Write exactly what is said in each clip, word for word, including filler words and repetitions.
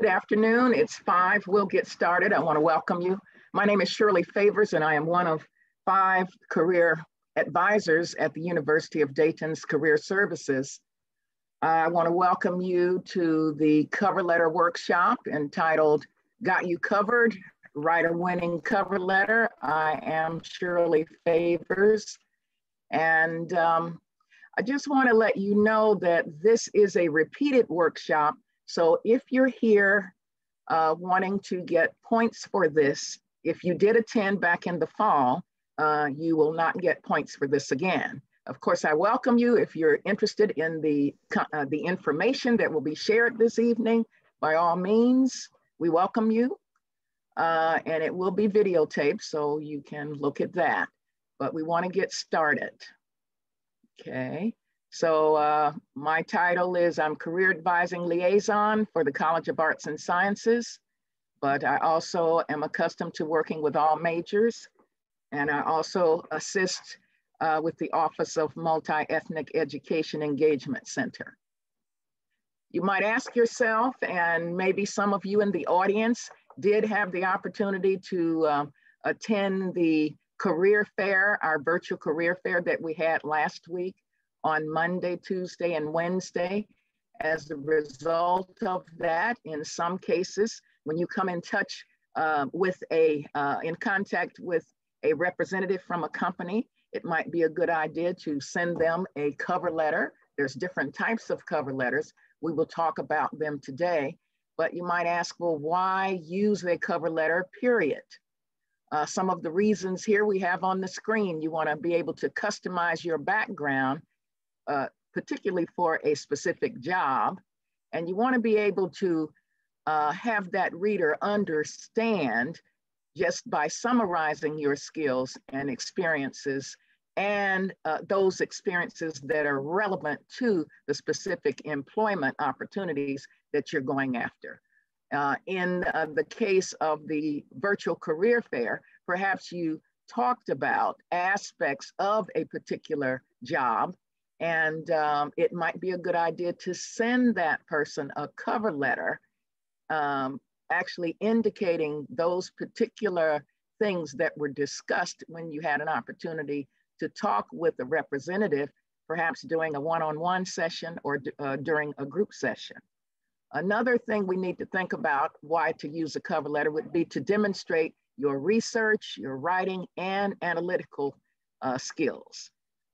Good afternoon. It's five. We'll get started. I want to welcome you. My name is Shirley Favors, and I am one of five career advisors at the University of Dayton's Career Services. I want to welcome you to the cover letter workshop entitled Got You Covered, Write a Winning Cover Letter. I am Shirley Favors, and um, I just want to let you know that this is a repeated workshop. So if you're here uh, wanting to get points for this, if you did attend back in the fall, uh, you will not get points for this again. Of course, I welcome you if you're interested in the, uh, the information that will be shared this evening. By all means, we welcome you. Uh, and it will be videotaped, so you can look at that. But we want to get started. Okay, so uh, my title is I'm Career Advising Liaison for the College of Arts and Sciences, but I also am accustomed to working with all majors, and I also assist uh, with the Office of Multi-Ethnic Education Engagement Center. You might ask yourself, and maybe some of you in the audience did have the opportunity to uh, attend the career fair, our virtual career fair that we had last week on Monday, Tuesday, and Wednesday. As a result of that, in some cases, when you come in touch uh, with a, uh, in contact with a representative from a company, it might be a good idea to send them a cover letter. There's different types of cover letters. We will talk about them today, but you might ask, well, why use a cover letter, period? Uh, some of the reasons here we have on the screen. You want to be able to customize your background, uh, particularly for a specific job. And you want to be able to uh, have that reader understand just by summarizing your skills and experiences and uh, those experiences that are relevant to the specific employment opportunities that you're going after. Uh, in uh, the case of the virtual career fair, perhaps you talked about aspects of a particular job, and um, it might be a good idea to send that person a cover letter, um, actually indicating those particular things that were discussed when you had an opportunity to talk with a representative, perhaps during a one-on-one session or uh, during a group session. Another thing we need to think about why to use a cover letter would be to demonstrate your research, your writing, and analytical uh, skills.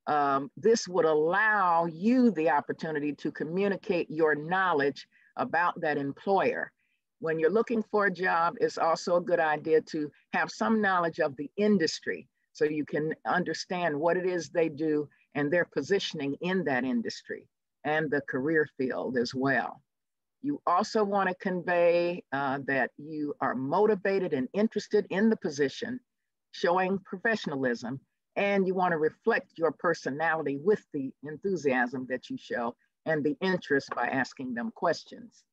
Um, this would allow you the opportunity to communicate your knowledge about that employer. When you're looking for a job, it's also a good idea to have some knowledge of the industry so you can understand what it is they do and their positioning in that industry and the career field as well. You also want to convey uh, that you are motivated and interested in the position, showing professionalism, and you want to reflect your personality with the enthusiasm that you show and the interest by asking them questions.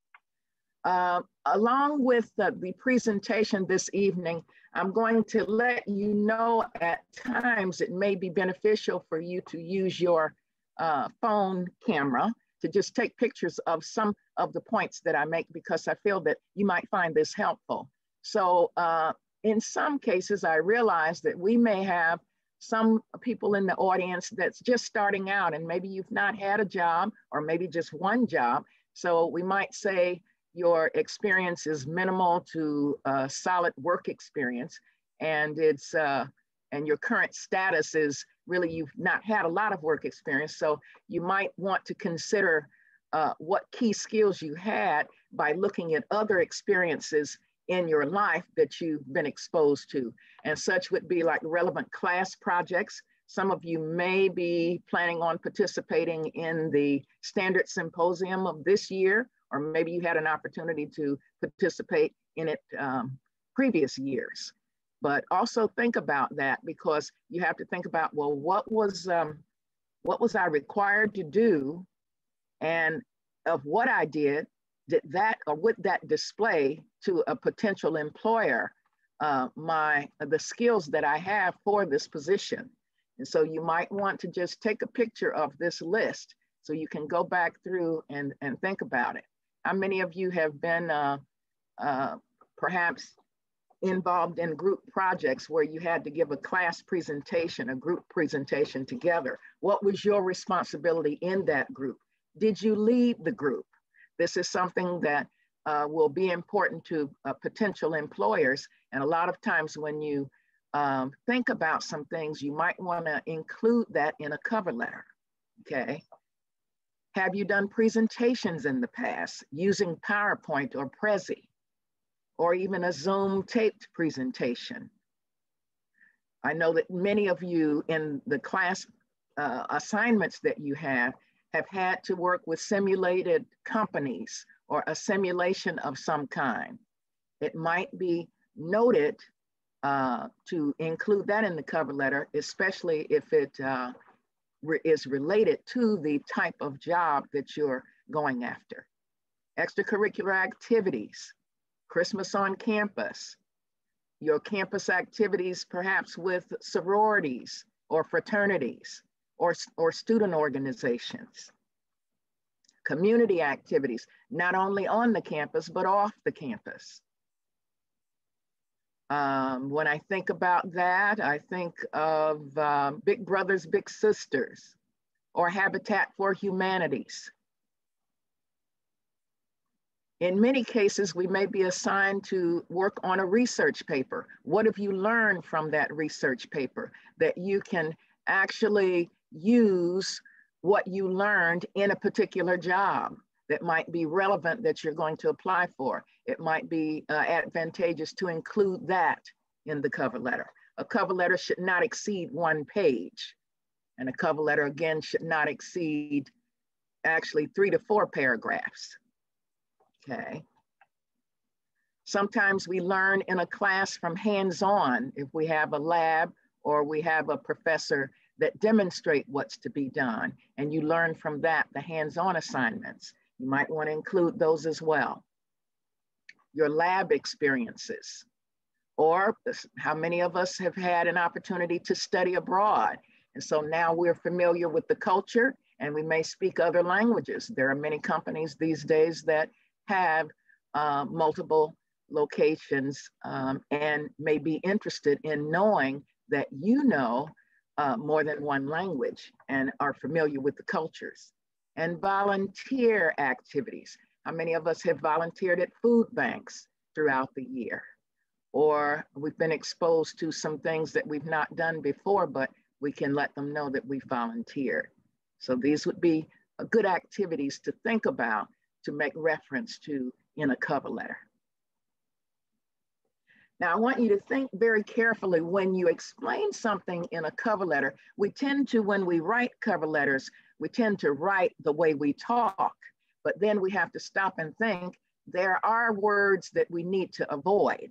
Uh, along with the, the presentation this evening, I'm going to let you know at times it may be beneficial for you to use your uh, phone camera to just take pictures of some of the points that I make, because I feel that you might find this helpful. So uh, in some cases, I realize that we may have some people in the audience that's just starting out, and maybe you've not had a job or maybe just one job. So we might say your experience is minimal to uh, solid work experience, and it's uh, and your current status is really you've not had a lot of work experience. So you might want to consider uh, what key skills you had by looking at other experiences in your life that you've been exposed to. And such would be like relevant class projects. Some of you may be planning on participating in the Standard Symposium of this year, or maybe you had an opportunity to participate in it um, previous years. But also think about that, because you have to think about, well, what was, um, what was I required to do? And of what I did, did that or would that display to a potential employer uh, my, the skills that I have for this position? And so you might want to just take a picture of this list so you can go back through and, and think about it. How many of you have been uh, uh, perhaps involved in group projects where you had to give a class presentation, a group presentation together. What was your responsibility in that group? Did you lead the group? This is something that uh, will be important to uh, potential employers. And a lot of times when you um, think about some things, you might want to include that in a cover letter, okay? Have you done presentations in the past using PowerPoint or Prezi, or even a Zoom taped presentation? I know that many of you in the class uh, assignments that you have have had to work with simulated companies or a simulation of some kind. It might be noted uh, to include that in the cover letter, especially if it uh, re is related to the type of job that you're going after. Extracurricular activities, Christmas on campus, your campus activities perhaps with sororities or fraternities, Or, or student organizations. Community activities, not only on the campus, but off the campus. Um, when I think about that, I think of um, Big Brothers, Big Sisters, or Habitat for Humanities. In many cases, we may be assigned to work on a research paper. What have you learned from that research paper that you can actually use what you learned in a particular job that might be relevant that you're going to apply for? It might be uh, advantageous to include that in the cover letter. A cover letter should not exceed one page. And a cover letter, again, should not exceed actually three to four paragraphs, okay? Sometimes we learn in a class from hands-on if we have a lab or we have a professor that demonstrate what's to be done. And you learn from that, the hands-on assignments. You might want to include those as well. Your lab experiences, or how many of us have had an opportunity to study abroad. And so now we're familiar with the culture and we may speak other languages. There are many companies these days that have uh, multiple locations um, and may be interested in knowing that you know uh, more than one language and are familiar with the cultures. And volunteer activities. How many of us have volunteered at food banks throughout the year? Or we've been exposed to some things that we've not done before, but we can let them know that we volunteered. So these would be good activities to think about, to make reference to in a cover letter. Now, I want you to think very carefully when you explain something in a cover letter. We tend to, when we write cover letters, we tend to write the way we talk, but then we have to stop and think, there are words that we need to avoid.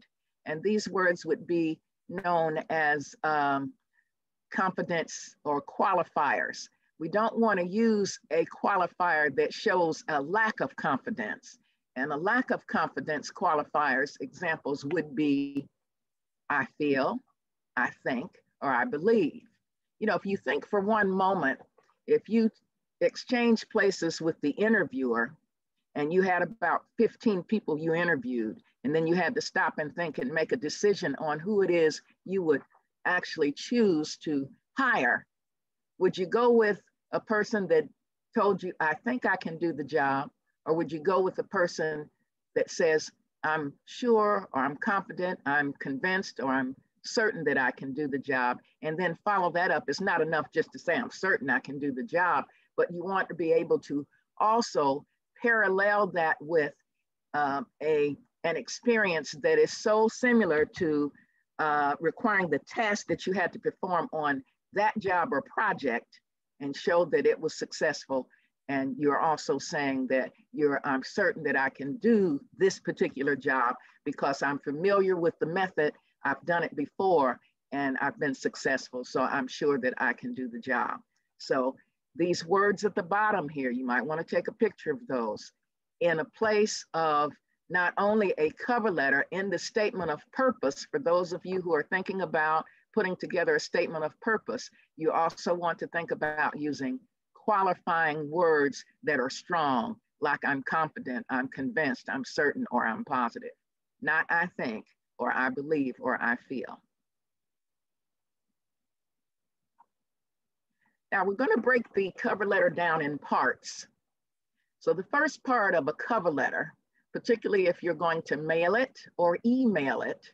And these words would be known as um, confidence or qualifiers. We don't want to use a qualifier that shows a lack of confidence. And a lack of confidence qualifiers, examples would be, I feel, I think, or I believe. You know, if you think for one moment, if you exchange places with the interviewer and you had about fifteen people you interviewed, and then you had to stop and think and make a decision on who it is you would actually choose to hire, would you go with a person that told you, I think I can do the job? Or would you go with a person that says, I'm sure, or I'm confident, I'm convinced, or I'm certain that I can do the job, and then follow that up? It's not enough just to say, I'm certain I can do the job, but you want to be able to also parallel that with um, a, an experience that is so similar to uh, requiring the task that you had to perform on that job or project, and show that it was successful. And you're also saying that you're, I'm certain that I can do this particular job because I'm familiar with the method, I've done it before, and I've been successful, so I'm sure that I can do the job. So these words at the bottom here, you might want to take a picture of those in a place of not only a cover letter, in the statement of purpose. For those of you who are thinking about putting together a statement of purpose, you also want to think about using qualifying words that are strong, like I'm confident, I'm convinced, I'm certain, or I'm positive. not I think, or I believe, or I feel. Now we're going to break the cover letter down in parts. So the first part of a cover letter, particularly if you're going to mail it or email it,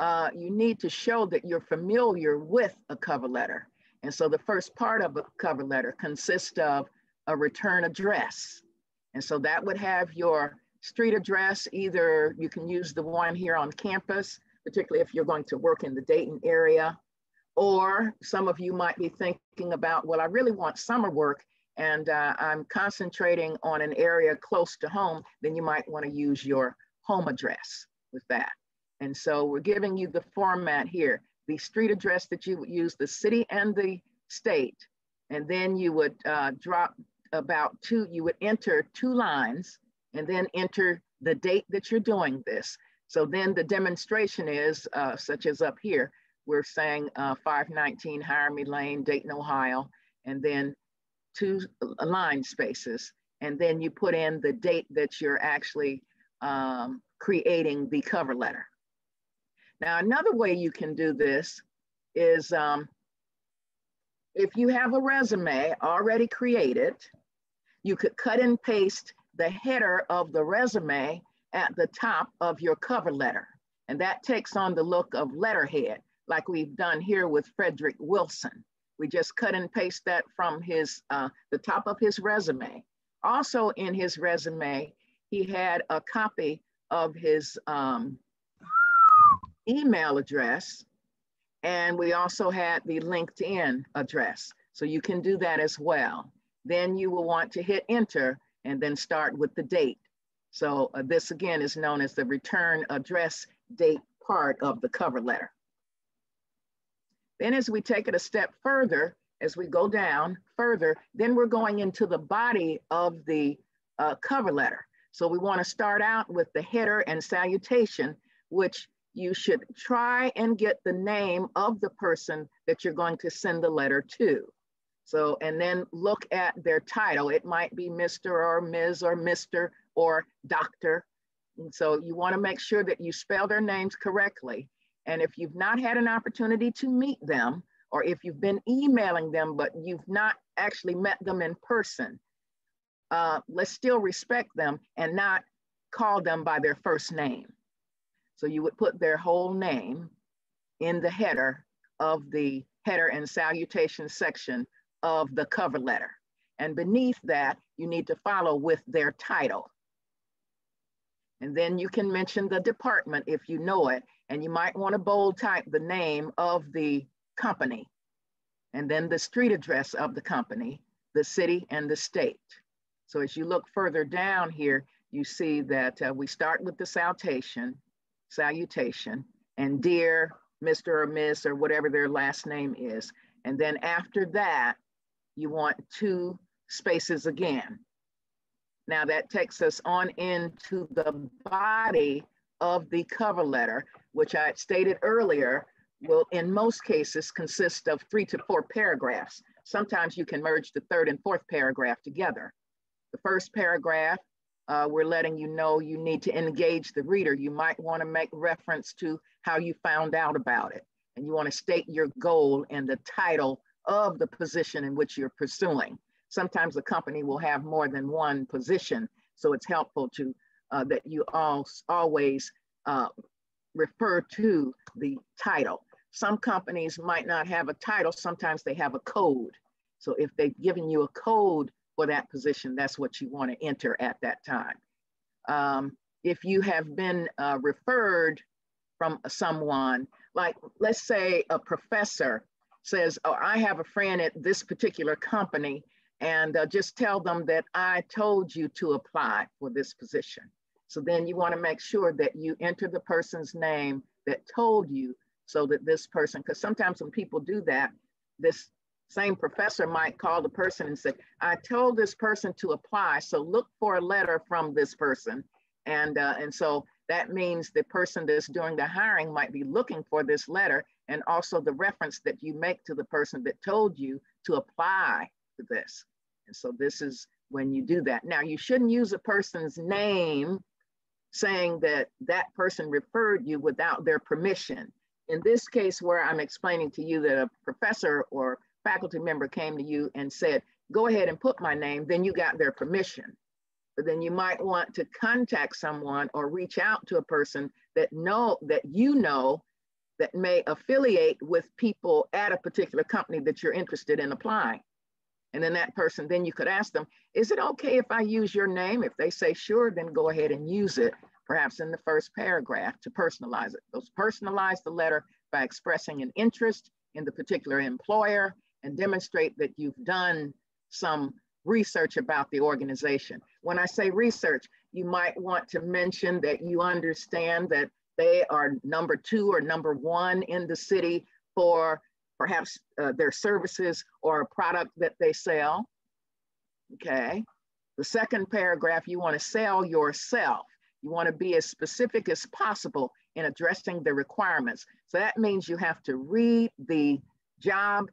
uh, you need to show that you're familiar with a cover letter. And so the first part of a cover letter consists of a return address. And so that would have your street address. Either you can use the one here on campus, particularly if you're going to work in the Dayton area, or some of you might be thinking about, well, I really want summer work and uh, I'm concentrating on an area close to home, then you might want to use your home address with that. And so we're giving you the format here, the street address that you would use, the city and the state, and then you would uh, drop about two, you would enter two lines and then enter the date that you're doing this. So then the demonstration is, uh, such as up here, we're saying uh, five nineteen Hireme Lane, Dayton, Ohio, and then two line spaces, and then you put in the date that you're actually um, creating the cover letter. Now, another way you can do this is um, if you have a resume already created, you could cut and paste the header of the resume at the top of your cover letter. And that takes on the look of letterhead, like we've done here with Frederick Wilson. We just cut and paste that from his, uh, the top of his resume. Also in his resume, he had a copy of his um, email address, and we also had the LinkedIn address. So you can do that as well. Then you will want to hit enter and then start with the date. So uh, this again is known as the return address date part of the cover letter. Then as we take it a step further, as we go down further, then we're going into the body of the uh, cover letter. So we want to start out with the header and salutation, which you should try and get the name of the person that you're going to send the letter to. So, and then look at their title. It might be Mister or Miz or Mister or Doctor. And so you want to make sure that you spell their names correctly. And if you've not had an opportunity to meet them, or if you've been emailing them, but you've not actually met them in person, uh, let's still respect them and not call them by their first name. So you would put their whole name in the header of the header and salutation section of the cover letter. And beneath that, you need to follow with their title. And then you can mention the department if you know it, and you might want to bold type the name of the company, and then the street address of the company, the city and the state. So as you look further down here, you see that uh, we start with the salutation, salutation, and dear Mister or Miss or whatever their last name is. And then after that, you want two spaces again. Now that takes us on into the body of the cover letter, which I stated earlier, will in most cases consist of three to four paragraphs. Sometimes you can merge the third and fourth paragraph together. The first paragraph, uh, we're letting you know you need to engage the reader. You might want to make reference to how you found out about it. And you want to state your goal and the title of the position in which you're pursuing. Sometimes a company will have more than one position, so it's helpful to uh, that you all always uh, refer to the title. Some companies might not have a title, sometimes they have a code. So if they've given you a code for that position, that's what you want to enter at that time. Um, if you have been uh, referred from someone, like let's say a professor says, oh, I have a friend at this particular company, and uh, just tell them that I told you to apply for this position. So then you want to make sure that you enter the person's name that told you, so that this person, because sometimes when people do that, this same professor might call the person and say, I told this person to apply, so look for a letter from this person. And, uh, and so that means the person that's doing the hiring might be looking for this letter, and also the reference that you make to the person that told you to apply this. And so this is when you do that. Now you shouldn't use a person's name saying that that person referred you without their permission. In this case where I'm explaining to you that a professor or faculty member came to you and said, go ahead and put my name, then you got their permission. But then you might want to contact someone or reach out to a person that know that you know that may affiliate with people at a particular company that you're interested in applying. And then that person, then you could ask them, is it okay if I use your name? If they say sure, then go ahead and use it, perhaps in the first paragraph to personalize it. Those personalize the letter by expressing an interest in the particular employer and demonstrate that you've done some research about the organization. When I say research, you might want to mention that you understand that they are number two or number one in the city for perhaps uh, their services or a product that they sell, okay? The second paragraph, you wanna sell yourself. You wanna be as specific as possible in addressing the requirements. So that means you have to read the job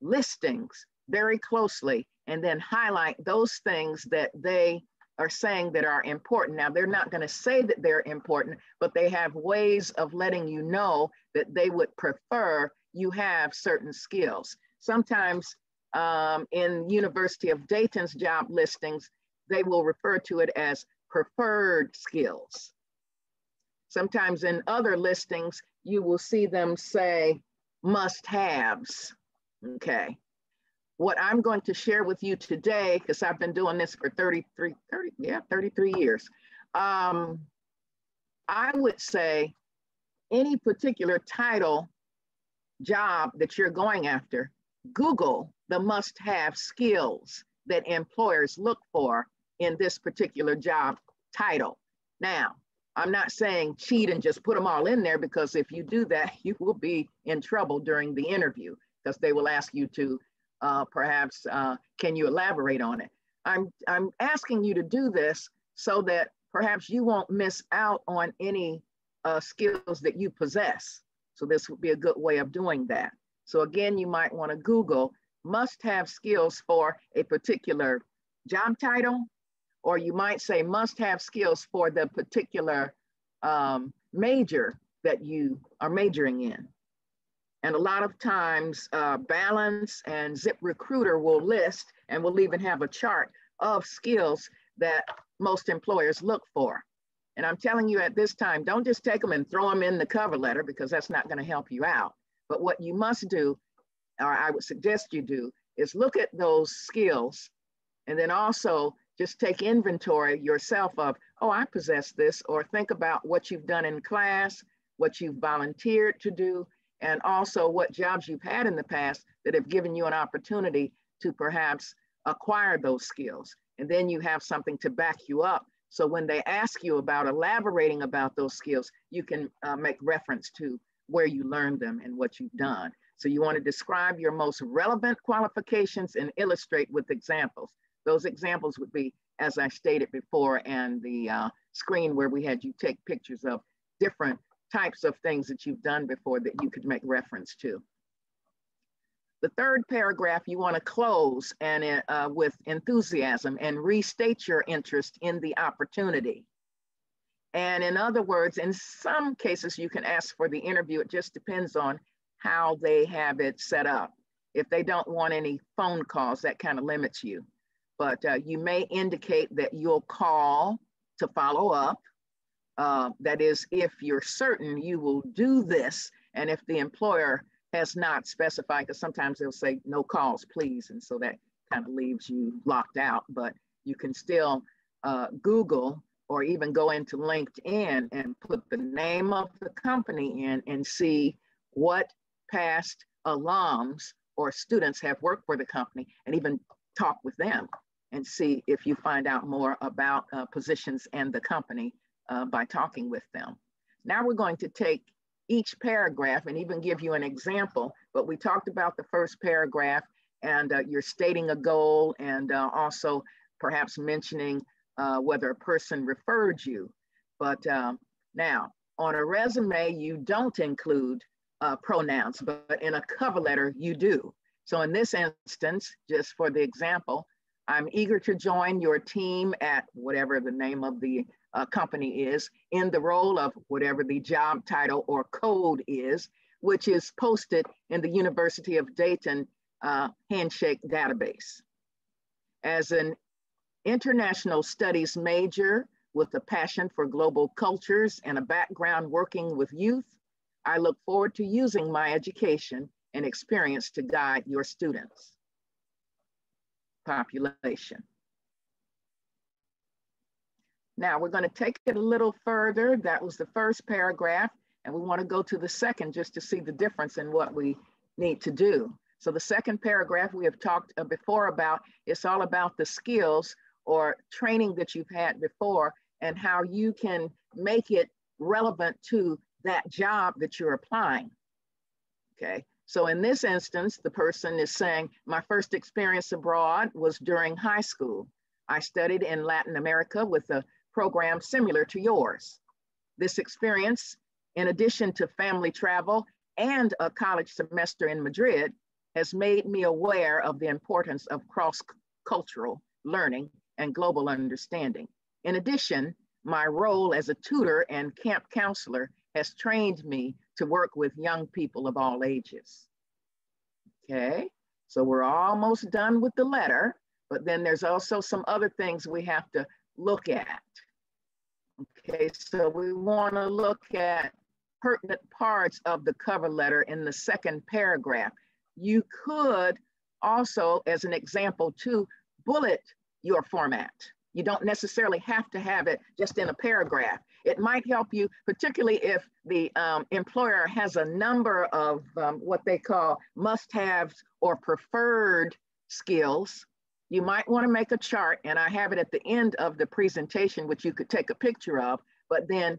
listings very closely and then highlight those things that they are saying that are important. Now, they're not gonna say that they're important, but they have ways of letting you know that they would prefer you have certain skills. Sometimes um, in University of Dayton's job listings, they will refer to it as preferred skills. Sometimes in other listings, you will see them say must-haves, okay? What I'm going to share with you today, because I've been doing this for thirty-three, thirty, yeah, thirty-three years, um, I would say any particular title job that you're going after, Google the must-have skills that employers look for in this particular job title. Now, I'm not saying cheat and just put them all in there, because if you do that, you will be in trouble during the interview, because they will ask you to uh, perhaps, uh, can you elaborate on it? I'm, I'm asking you to do this so that perhaps you won't miss out on any uh, skills that you possess. So this would be a good way of doing that. So again, you might want to Google must-have skills for a particular job title, or you might say must-have skills for the particular um, major that you are majoring in. And a lot of times, uh, Balance and ZipRecruiter will list, and will even have a chart of skills that most employers look for. And I'm telling you at this time, don't just take them and throw them in the cover letter, because that's not going to help you out. But what you must do, or I would suggest you do, is look at those skills and then also just take inventory yourself of, oh, I possess this, or think about what you've done in class, what you've volunteered to do, and also what jobs you've had in the past that have given you an opportunity to perhaps acquire those skills. And then you have something to back you up. So when they ask you about elaborating about those skills, you can uh, make reference to where you learned them and what you've done. So you want to describe your most relevant qualifications and illustrate with examples. Those examples would be, as I stated before, and the uh, screen where we had you take pictures of different types of things that you've done before that you could make reference to. The third paragraph, you want to close and uh, with enthusiasm and restate your interest in the opportunity. And in other words, in some cases, you can ask for the interview. It just depends on how they have it set up. If they don't want any phone calls, that kind of limits you. But uh, you may indicate that you'll call to follow up. Uh, that is, if you're certain you will do this, and if the employer has not specified, because sometimes they'll say no calls, please. And so that kind of leaves you locked out, but you can still uh, Google or even go into LinkedIn and put the name of the company in and see what past alums or students have worked for the company, and even talk with them and see if you find out more about uh, positions and the company uh, by talking with them. Now we're going to take each paragraph and even give you an example, but we talked about the first paragraph and uh, you're stating a goal and uh, also perhaps mentioning uh, whether a person referred you. But um, now on a resume, you don't include uh, pronouns, but in a cover letter, you do. So in this instance, just for the example, I'm eager to join your team at whatever the name of the uh, company is in the role of whatever the job title or code is, which is posted in the University of Dayton uh, Handshake database. As an international studies major with a passion for global cultures and a background working with youth, I look forward to using my education and experience to guide your students' population. Now we're gonna take it a little further. That was the first paragraph, and we wanna go to the second just to see the difference in what we need to do. So the second paragraph we have talked before about, it's all about the skills or training that you've had before and how you can make it relevant to that job that you're applying, okay? So in this instance, the person is saying, my first experience abroad was during high school. I studied in Latin America with a program similar to yours. This experience, in addition to family travel and a college semester in Madrid, has made me aware of the importance of cross-cultural learning and global understanding. In addition, my role as a tutor and camp counselor has trained me to work with young people of all ages. Okay, so we're almost done with the letter, but then there's also some other things we have to look at. Okay, so we want to look at pertinent parts of the cover letter in the second paragraph. You could also, as an example too, bullet your format. You don't necessarily have to have it just in a paragraph. It might help you, particularly if the um, employer has a number of um, what they call must-haves or preferred skills. You might want to make a chart, and I have it at the end of the presentation, which you could take a picture of, but then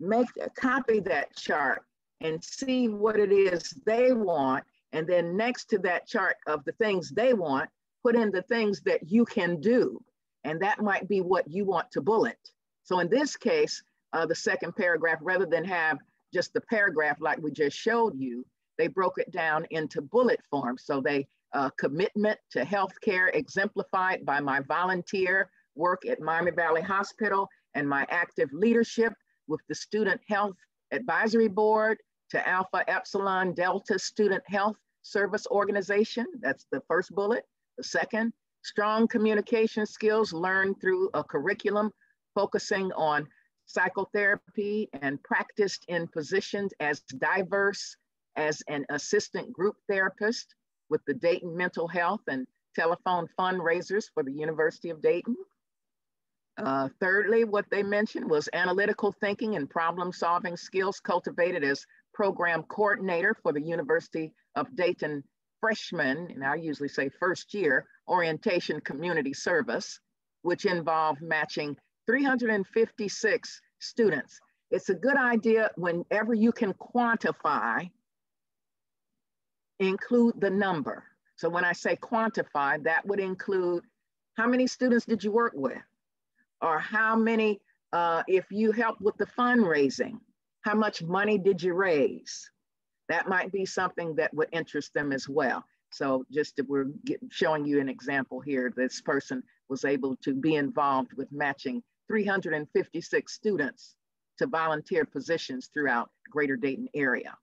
make a copy that chart and see what it is they want. And then next to that chart of the things they want, put in the things that you can do. And that might be what you want to bullet. So in this case, uh, the second paragraph, rather than have just the paragraph like we just showed you, they broke it down into bullet form. So they uh, commitment to healthcare exemplified by my volunteer work at Miami Valley Hospital and my active leadership with the Student Health Advisory Board to Alpha Epsilon Delta Student Health Service Organization. That's the first bullet. The second, strong communication skills learned through a curriculum focusing on psychotherapy and practiced in positions as diverse as an assistant group therapist with the Dayton Mental Health and telephone fundraisers for the University of Dayton. Uh, thirdly, what they mentioned was analytical thinking and problem solving skills cultivated as program coordinator for the University of Dayton freshman, and I usually say first year, orientation community service, which involved matching three hundred fifty-six students. It's a good idea whenever you can quantify, include the number. So when I say quantify, that would include how many students did you work with? Or how many, uh, if you helped with the fundraising, how much money did you raise? That might be something that would interest them as well. So just if we're get, showing you an example here, this person was able to be involved with matching three hundred fifty-six students to volunteer positions throughout Greater Dayton area.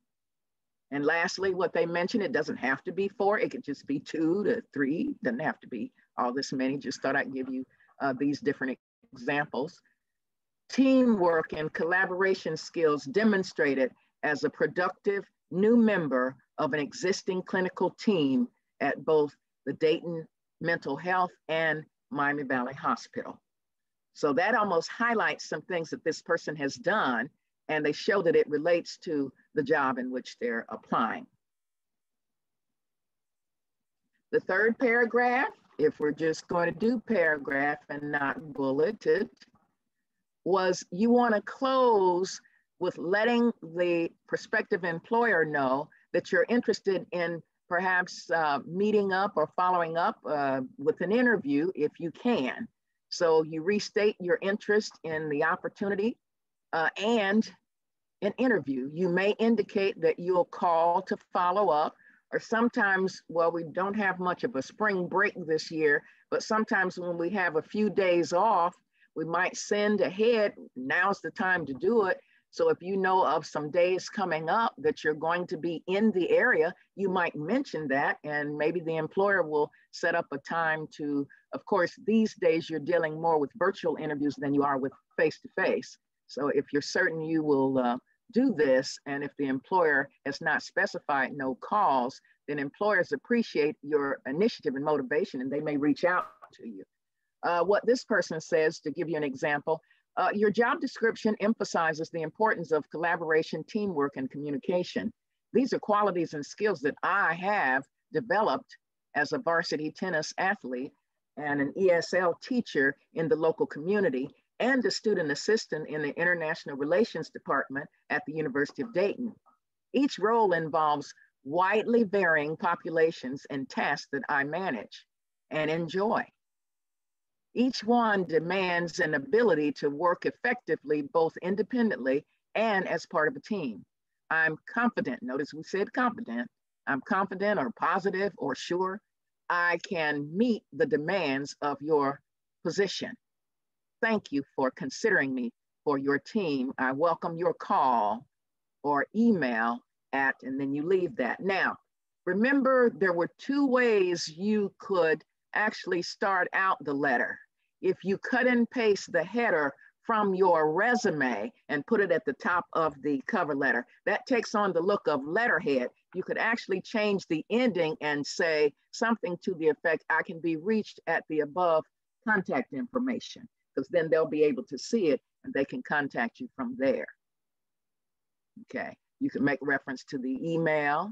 And lastly, what they mentioned, it doesn't have to be four, it could just be two to three, doesn't have to be all this many, just thought I'd give you uh, these different examples. Teamwork and collaboration skills demonstrated as a productive new member of an existing clinical team at both the Dayton Mental Health and Miami Valley Hospital. So that almost highlights some things that this person has done, and they show that it relates to the job in which they're applying. The third paragraph, if we're just going to do paragraph and not bulleted, was you want to close with letting the prospective employer know that you're interested in perhaps uh, meeting up or following up uh, with an interview if you can. So you restate your interest in the opportunity uh, and an interview. You may indicate that you'll call to follow up, or sometimes, well, we don't have much of a spring break this year, but sometimes when we have a few days off, we might send ahead. Now's the time to do it. So if you know of some days coming up that you're going to be in the area, you might mention that, and maybe the employer will set up a time to, of course, these days you're dealing more with virtual interviews than you are with face-to-face. So if you're certain you will uh, do this, and if the employer has not specified no cause, then employers appreciate your initiative and motivation, and they may reach out to you. Uh, what this person says, to give you an example, Uh, your job description emphasizes the importance of collaboration, teamwork, and communication. These are qualities and skills that I have developed as a varsity tennis athlete and an E S L teacher in the local community and a student assistant in the International Relations Department at the University of Dayton. Each role involves widely varying populations and tasks that I manage and enjoy. Each one demands an ability to work effectively, both independently and as part of a team. I'm confident. Notice we said confident. I'm confident or positive or sure I can meet the demands of your position. Thank you for considering me for your team. I welcome your call or email at, and then you leave that. Now, remember, there were two ways you could actually start out the letter. If you cut and paste the header from your resume and put it at the top of the cover letter, that takes on the look of letterhead. You could actually change the ending and say something to the effect, I can be reached at the above contact information, because then they'll be able to see it and they can contact you from there. Okay, you can make reference to the email.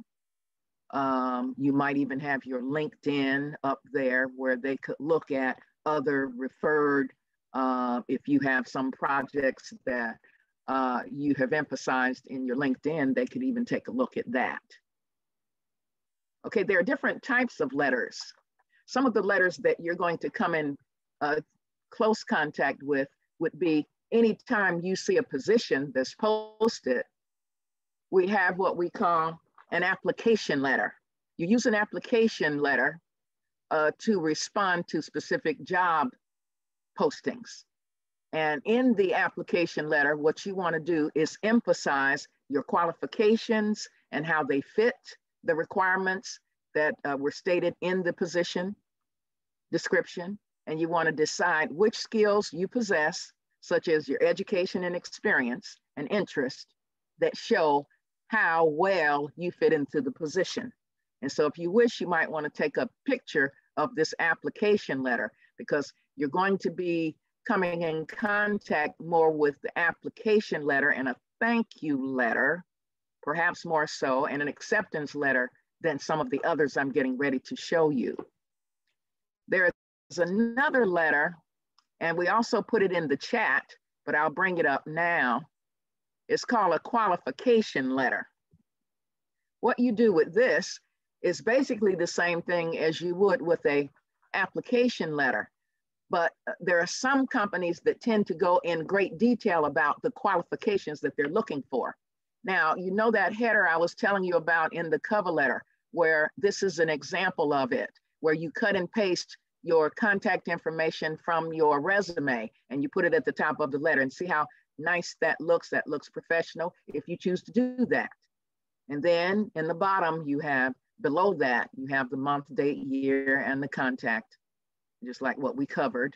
Um, you might even have your LinkedIn up there where they could look at other referred, uh, if you have some projects that uh, you have emphasized in your LinkedIn, they could even take a look at that. Okay, there are different types of letters. Some of the letters that you're going to come in uh, close contact with would be anytime you see a position that's posted, we have what we call an application letter. You use an application letter uh, to respond to specific job postings. And in the application letter, what you want to do is emphasize your qualifications and how they fit the requirements that uh, were stated in the position description. And you want to decide which skills you possess, such as your education and experience and interest, that show how well you fit into the position. And so if you wish, you might want to take a picture of this application letter, because you're going to be coming in contact more with the application letter and a thank you letter, perhaps more so, and an acceptance letter than some of the others I'm getting ready to show you. There is another letter, and we also put it in the chat, but I'll bring it up now. It's called a qualification letter. What you do with this is basically the same thing as you would with a application letter, but there are some companies that tend to go in great detail about the qualifications that they're looking for. Now, you know that header I was telling you about in the cover letter, where this is an example of it, where you cut and paste your contact information from your resume and you put it at the top of the letter, and see how nice that looks. That looks professional if you choose to do that. And then in the bottom, you have below that, you have the month, date, year, and the contact, just like what we covered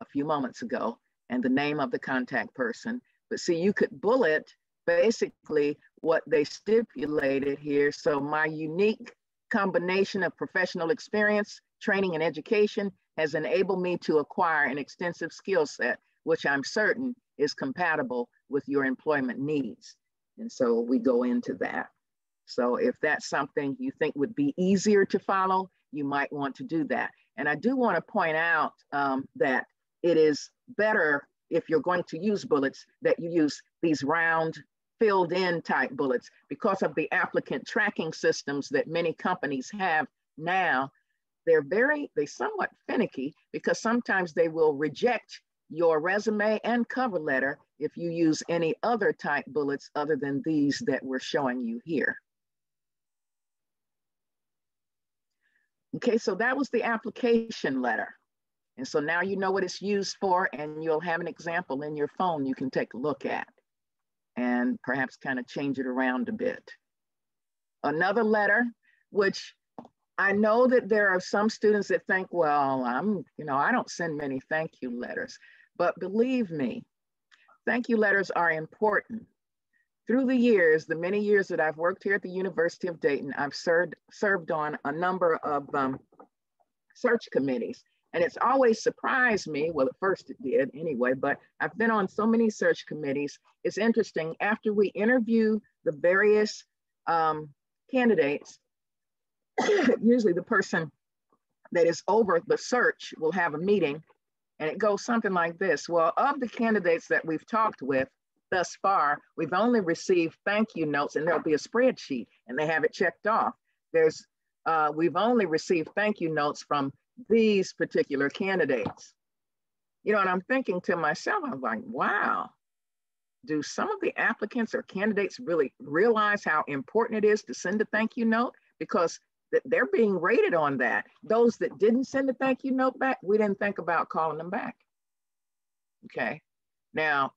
a few moments ago, and the name of the contact person. But see, you could bullet basically what they stipulated here. So my unique combination of professional experience, training, and education has enabled me to acquire an extensive skill set, which I'm certain is compatible with your employment needs. And so we go into that. So if that's something you think would be easier to follow, you might want to do that. And I do want to point out um, that it is better, if you're going to use bullets, that you use these round filled in type bullets, because of the applicant tracking systems that many companies have now. They're very, they somewhat finicky, because sometimes they will reject your resume and cover letter if you use any other type bullets other than these that we're showing you here. Okay, so that was the application letter. And so now you know what it's used for, and you'll have an example in your phone you can take a look at and perhaps kind of change it around a bit. Another letter, which I know that there are some students that think, well, I'm, you know, I don't send many thank you letters, but believe me, thank you letters are important. Through the years, the many years that I've worked here at the University of Dayton, I've served, served on a number of um, search committees. And it's always surprised me, well, at first it did anyway, but I've been on so many search committees. It's interesting, after we interview the various um, candidates, usually the person that is over the search will have a meeting, and it goes something like this. Well, of the candidates that we've talked with, thus far, we've only received thank you notes, and there'll be a spreadsheet and they have it checked off. There's, uh, we've only received thank you notes from these particular candidates. You know, and I'm thinking to myself, I'm like, wow, do some of the applicants or candidates really realize how important it is to send a thank you note? Because th- they're being rated on that. Those that didn't send a thank you note back, we didn't think about calling them back. Okay, now,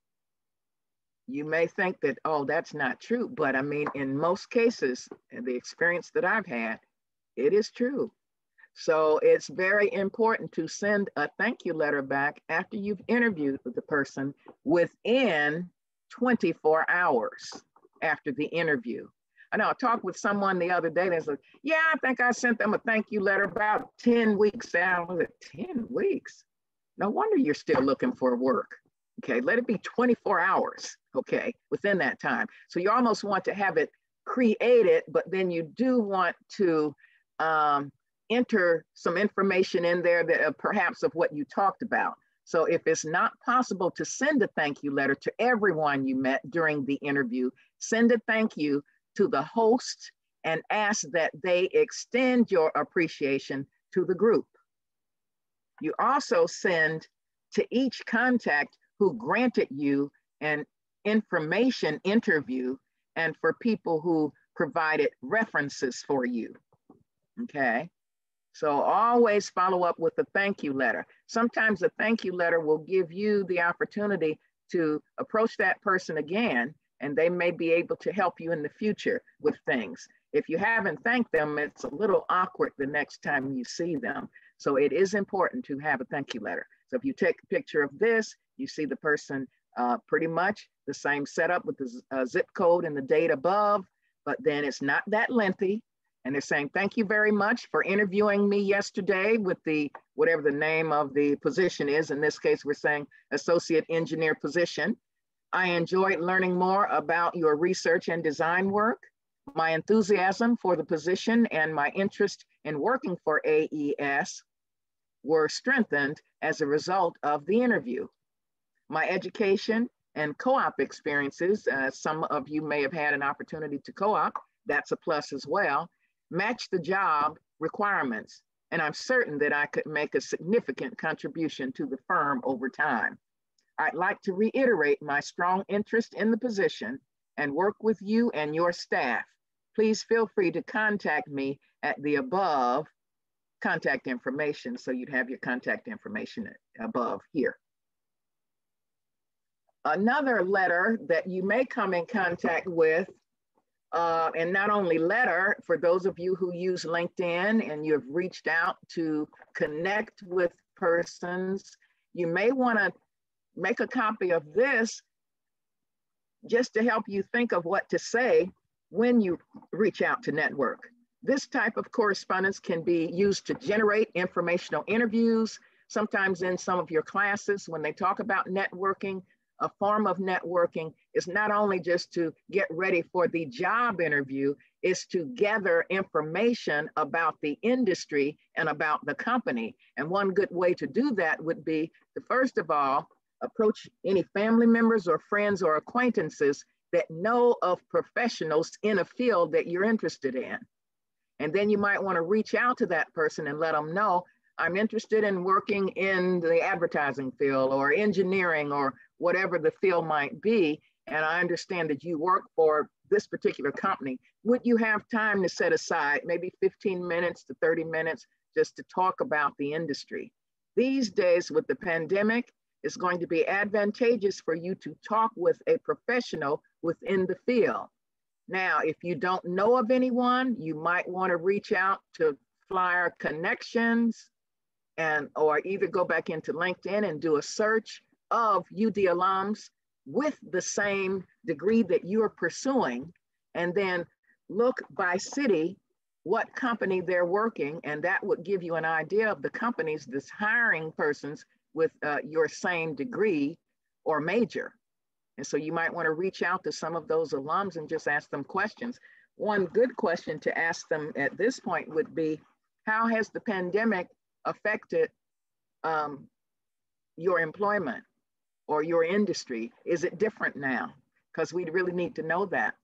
you may think that, oh, that's not true, but I mean, in most cases, and the experience that I've had, it is true. So it's very important to send a thank you letter back after you've interviewed with the person within twenty-four hours after the interview. I know I talked with someone the other day and said, yeah, I think I sent them a thank you letter about ten weeks out. I was like, ten weeks? No wonder you're still looking for work. Okay, let it be twenty-four hours, okay, within that time. So you almost want to have it created, but then you do want to um, enter some information in there that uh, perhaps of what you talked about. So if it's not possible to send a thank you letter to everyone you met during the interview, send a thank you to the host and ask that they extend your appreciation to the group. You also send to each contact who granted you an information interview and for people who provided references for you, okay? So always follow up with a thank you letter. Sometimes a thank you letter will give you the opportunity to approach that person again, and they may be able to help you in the future with things. If you haven't thanked them, it's a little awkward the next time you see them. So it is important to have a thank you letter. So if you take a picture of this, you see the person uh, pretty much the same setup with the uh, zip code and the date above, but then it's not that lengthy. And they're saying, thank you very much for interviewing me yesterday with the, whatever the name of the position is. In this case, we're saying associate engineer position. I enjoyed learning more about your research and design work. My enthusiasm for the position and my interest in working for A E S were strengthened as a result of the interview. My education and co-op experiences, uh, some of you may have had an opportunity to co-op, that's a plus as well, match the job requirements, and I'm certain that I could make a significant contribution to the firm over time. I'd like to reiterate my strong interest in the position and work with you and your staff. Please feel free to contact me at the above contact information, so you'd have your contact information above here. Another letter that you may come in contact with, uh, and not only letter, for those of you who use LinkedIn and you have reached out to connect with persons, you may want to make a copy of this just to help you think of what to say when you reach out to network. This type of correspondence can be used to generate informational interviews, sometimes in some of your classes when they talk about networking. A form of networking is not only just to get ready for the job interview, it's to gather information about the industry and about the company. And one good way to do that would be to, first of all, approach any family members or friends or acquaintances that know of professionals in a field that you're interested in. And then you might want to reach out to that person and let them know, I'm interested in working in the advertising field or engineering or whatever the field might be. And I understand that you work for this particular company. Would you have time to set aside maybe fifteen minutes to thirty minutes just to talk about the industry? these days with the pandemic, it's going to be advantageous for you to talk with a professional within the field. Now, if you don't know of anyone, you might want to reach out to Flyer Connections and or either go back into LinkedIn and do a search of U D alums with the same degree that you're pursuing, and then look by city what company they're working, and that would give you an idea of the companies that's hiring persons with uh, your same degree or major. And so you might want to reach out to some of those alums and just ask them questions. One good question to ask them at this point would be, how has the pandemic affected um, your employment or your industry? Is it different now? Because we really need to know that.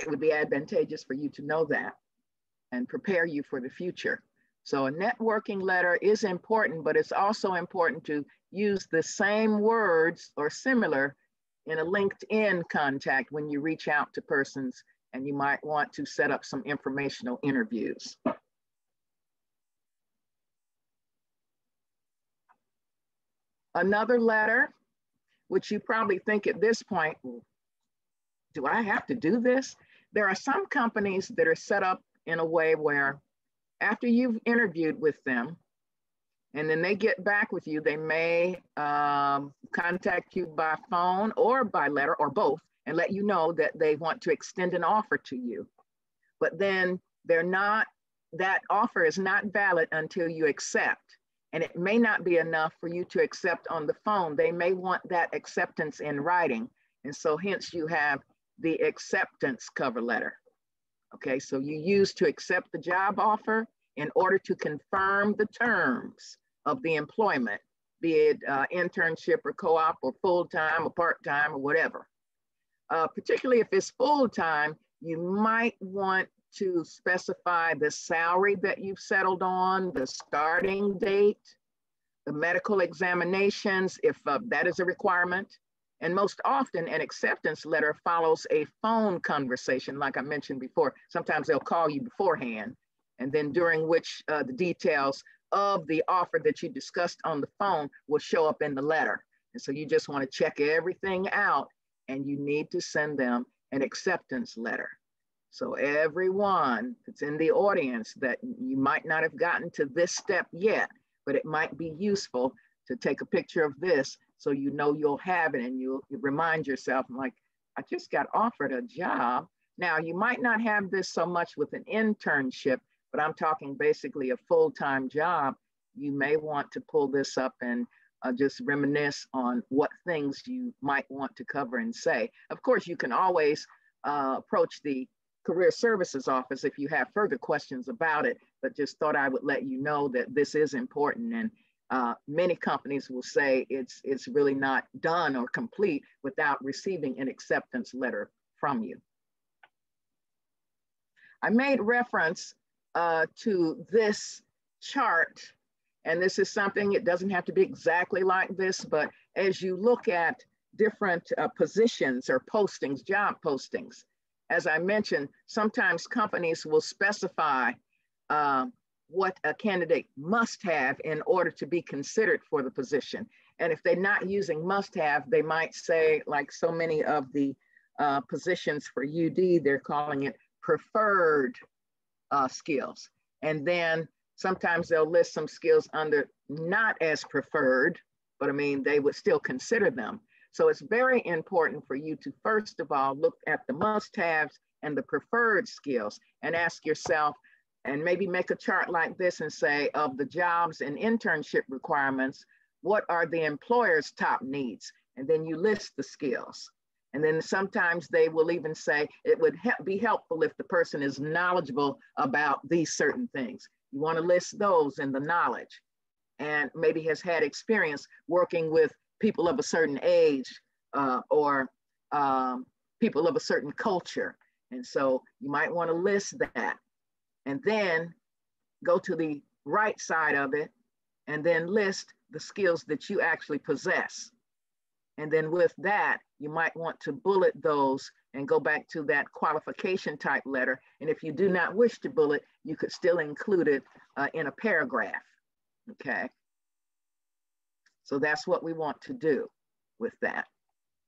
It would be advantageous for you to know that and prepare you for the future. So a networking letter is important, but it's also important to use the same words or similar in a LinkedIn contact when you reach out to persons, and you might want to set up some informational interviews. Another letter, which you probably think at this point, do I have to do this? There are some companies that are set up in a way where after you've interviewed with them and then they get back with you, they may um, contact you by phone or by letter or both and let you know that they want to extend an offer to you. But then they're not, that offer is not valid until you accept. And it may not be enough for you to accept on the phone. They may want that acceptance in writing. And so hence you have the acceptance cover letter. Okay, so you use to accept the job offer in order to confirm the terms of the employment, be it uh, internship or co-op or full-time or part-time or whatever. Uh, particularly if it's full-time, you might want to specify the salary that you've settled on, the starting date, the medical examinations, if uh, that is a requirement. And most often an acceptance letter follows a phone conversation, like I mentioned before. Sometimes they'll call you beforehand, and then during which uh, the details of the offer that you discussed on the phone will show up in the letter. And so you just want to check everything out, and you need to send them an acceptance letter. So everyone that's in the audience, that you might not have gotten to this step yet, but it might be useful to take a picture of this so you know you'll have it, and you'll remind yourself, like, I just got offered a job. Now, you might not have this so much with an internship, but I'm talking basically a full-time job. You may want to pull this up and uh, just reminisce on what things you might want to cover and say. Of course, you can always uh, approach the Career Services Office if you have further questions about it, but just thought I would let you know that this is important. And Uh, many companies will say it's, it's really not done or complete without receiving an acceptance letter from you. I made reference uh, to this chart, and this is something, it doesn't have to be exactly like this, but as you look at different uh, positions or postings, job postings, as I mentioned, sometimes companies will specify uh, what a candidate must have in order to be considered for the position. And if they're not using must have, they might say, like so many of the uh, positions for U D, they're calling it preferred uh, skills. And then sometimes they'll list some skills under not as preferred, but I mean, they would still consider them. So it's very important for you to, first of all, look at the must haves and the preferred skills and ask yourself, and maybe make a chart like this and say, of the jobs and internship requirements, what are the employer's top needs? And then you list the skills. And then sometimes they will even say, it would he- be helpful if the person is knowledgeable about these certain things. You want to list those in the knowledge, and maybe has had experience working with people of a certain age uh, or um, people of a certain culture. And so you might want to list that. And then go to the right side of it and then list the skills that you actually possess. And then with that, you might want to bullet those and go back to that qualification type letter. And if you do not wish to bullet, you could still include it uh, in a paragraph, okay? So that's what we want to do with that.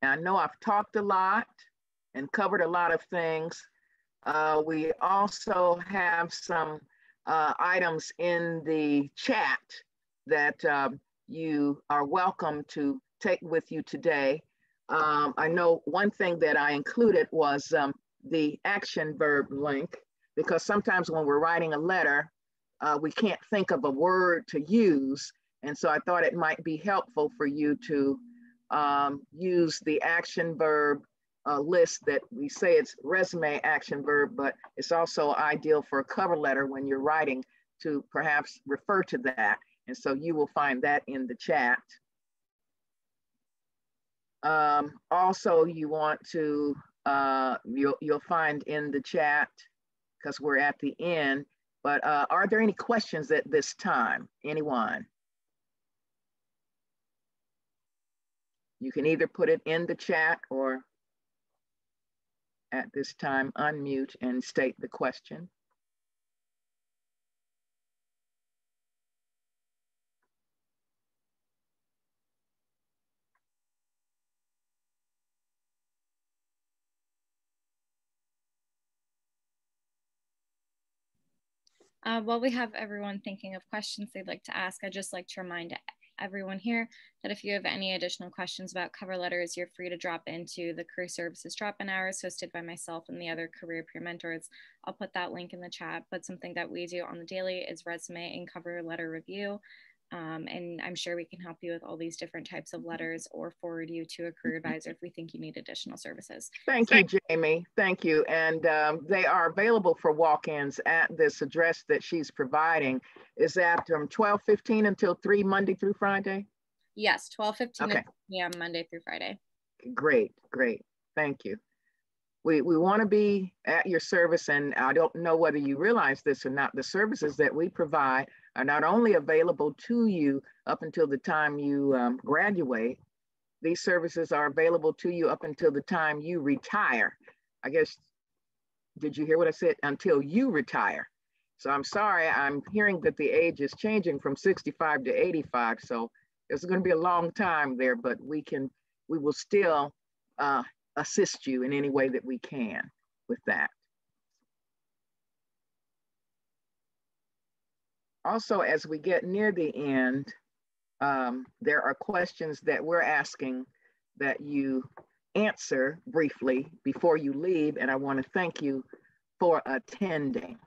Now, I know I've talked a lot and covered a lot of things. Uh, we also have some uh, items in the chat that um, you are welcome to take with you today. Um, I know one thing that I included was um, the action verb link, because sometimes when we're writing a letter, uh, we can't think of a word to use. And so I thought it might be helpful for you to um, use the action verb uh, list that we say it's resume action verb, but it's also ideal for a cover letter when you're writing to perhaps refer to that. And so you will find that in the chat. Um, also, you want to, uh, you'll, you'll find in the chat, because we're at the end, but uh, are there any questions at this time, anyone? You can either put it in the chat or at this time, unmute and state the question. Uh, while we have everyone thinking of questions they'd like to ask, I'd just like to remind everyone here that if you have any additional questions about cover letters, you're free to drop into the Career Services drop-in hours hosted by myself and the other career peer mentors. I'll put that link in the chat, but something that we do on the daily is resume and cover letter review. Um, and I'm sure we can help you with all these different types of letters or forward you to a career advisor if we think you need additional services. Thank so you, Jamie. Thank you. And um, they are available for walk-ins at this address that she's providing. Is that from twelve fifteen until three, Monday through Friday? Yes, twelve fifteen okay. p m Monday through Friday. Great, great. Thank you. We, we want to be at your service, and I don't know whether you realize this or not. The services that we provide are not only available to you up until the time you um, graduate, these services are available to you up until the time you retire. I guess, did you hear what I said? Until you retire. So I'm sorry, I'm hearing that the age is changing from sixty-five to eighty-five. So it's going to be a long time there, but we can, we will still uh, assist you in any way that we can with that. Also, as we get near the end, um, there are questions that we're asking that you answer briefly before you leave, and I want to thank you for attending.